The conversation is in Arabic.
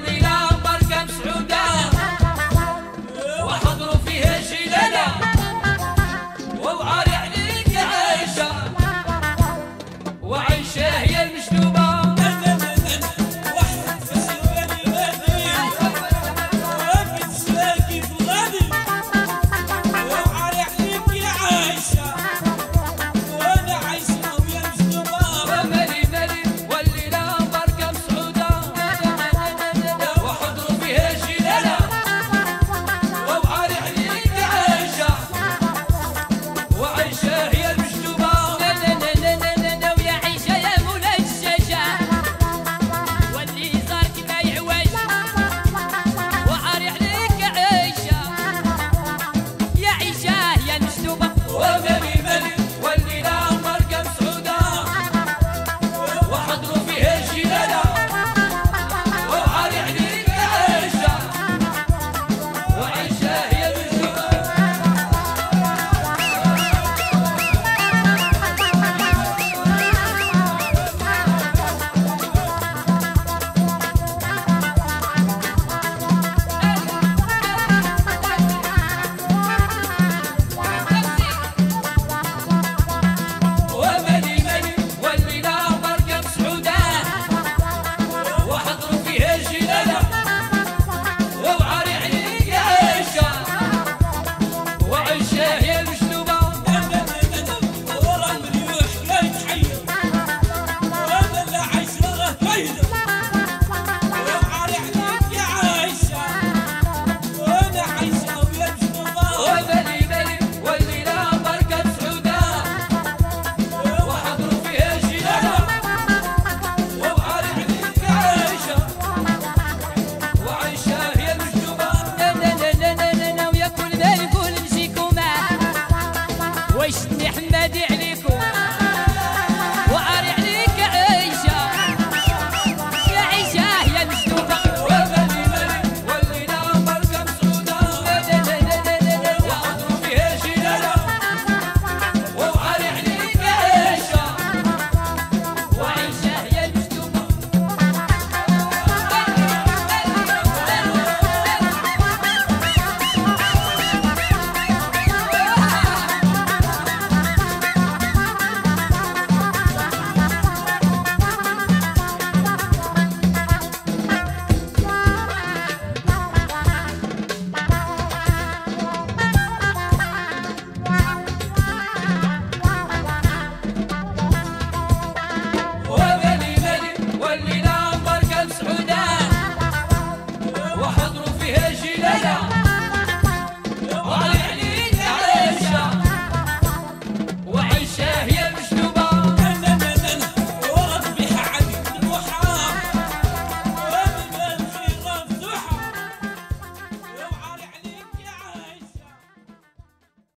خلي